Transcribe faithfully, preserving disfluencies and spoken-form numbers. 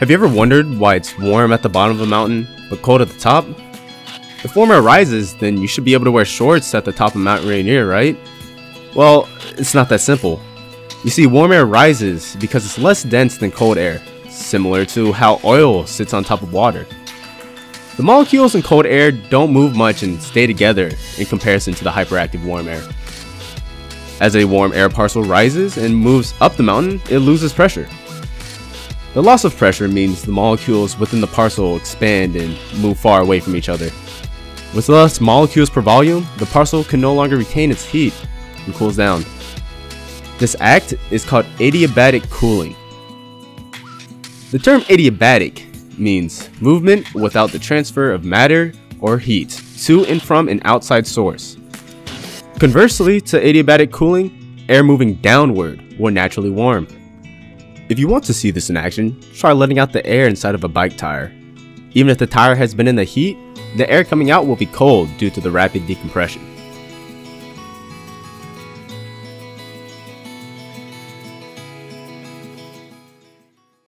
Have you ever wondered why it's warm at the bottom of a mountain, but cold at the top? If warmer rises, then you should be able to wear shorts at the top of Mount Rainier, right? Well, it's not that simple. You see, warm air rises because it's less dense than cold air, similar to how oil sits on top of water. The molecules in cold air don't move much and stay together in comparison to the hyperactive warm air. As a warm air parcel rises and moves up the mountain, it loses pressure. The loss of pressure means the molecules within the parcel expand and move far away from each other. With less molecules per volume, the parcel can no longer retain its heat and cools down. This act is called adiabatic cooling. The term adiabatic means movement without the transfer of matter or heat to and from an outside source. Conversely to adiabatic cooling, air moving downward will naturally warm. If you want to see this in action, try letting out the air inside of a bike tire. Even if the tire has been in the heat, the air coming out will be cold due to the rapid decompression.